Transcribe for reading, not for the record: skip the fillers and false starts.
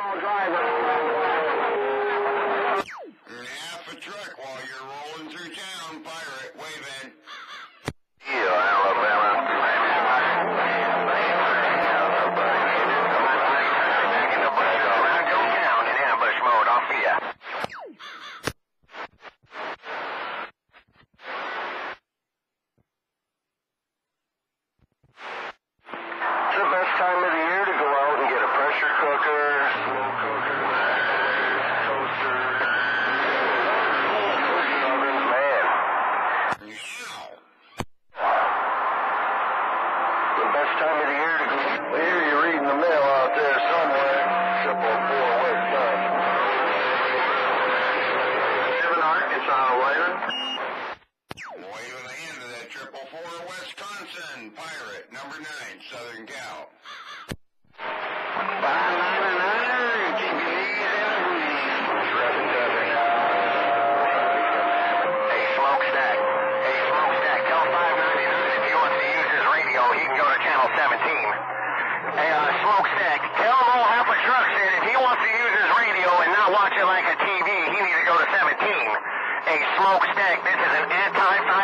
all drivers. You're half a truck while you're rolling through town, pirate, waving. Smokestack, this is an anti-fire